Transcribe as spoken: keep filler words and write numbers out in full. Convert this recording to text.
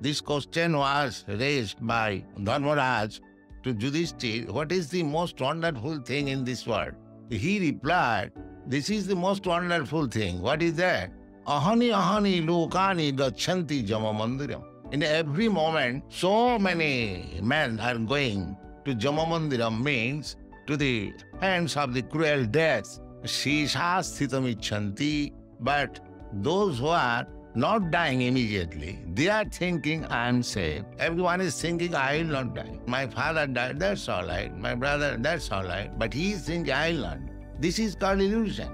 This question was raised by Dharmaraj to Yudhishthira, what is the most wonderful thing in this world? He replied, this is the most wonderful thing. What is that? Ahani ahani lokani gacchanti Yama-mandiram. In every moment, so many men are going to Yama-mandiram, means to the hands of the cruel death. Shesha sthitam icchanti. But those who are not dying immediately, they are thinking, I am safe. Everyone is thinking, I will not die. My father died, that's all right. My brother, that's all right. But he is thinking, I will not. This is called illusion.